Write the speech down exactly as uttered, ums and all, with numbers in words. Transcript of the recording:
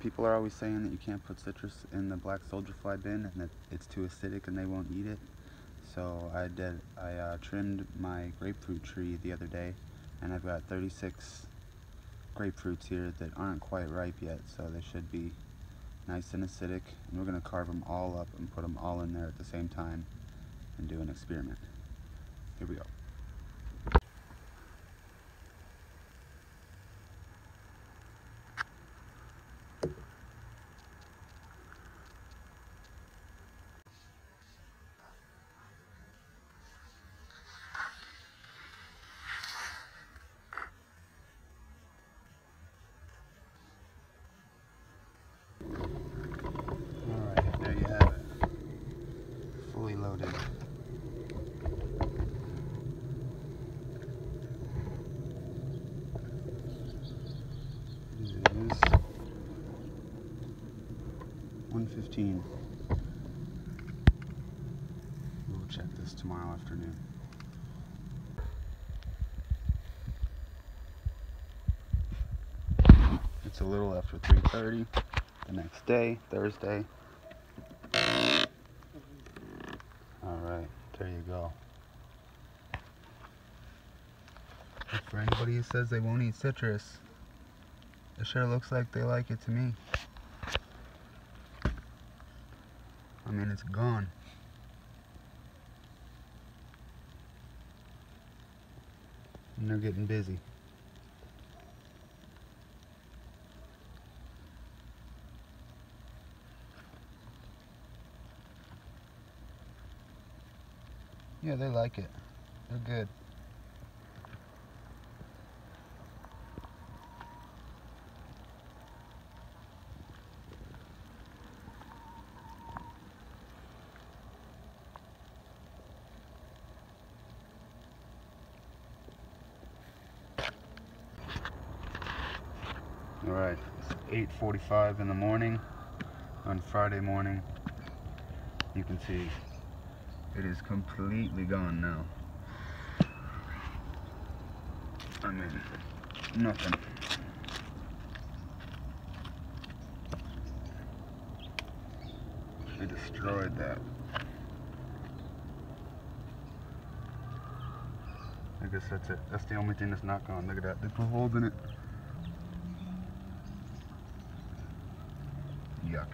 People are always saying that you can't put citrus in the black soldier fly bin and that it's too acidic and they won't eat it. So I did. I uh, trimmed my grapefruit tree the other day, and I've got thirty-six grapefruits here that aren't quite ripe yet, so they should be nice and acidic. And we're going to carve them all up and put them all in there at the same time and do an experiment. Here we go. one fifteen. We'll check this tomorrow afternoon. It's a little after three thirty the next day, Thursday. Alright, there you go. But for anybody who says they won't eat citrus, it sure looks like they like it to me. I mean, it's gone. And they're getting busy. Yeah, they like it. They're good. Alright, it's eight forty-five in the morning on Friday morning. You can see it is completely gone now. I mean, nothing. She destroyed that. I guess that's it. That's the only thing that's not gone. Look at that. They put holes in it. Yuck.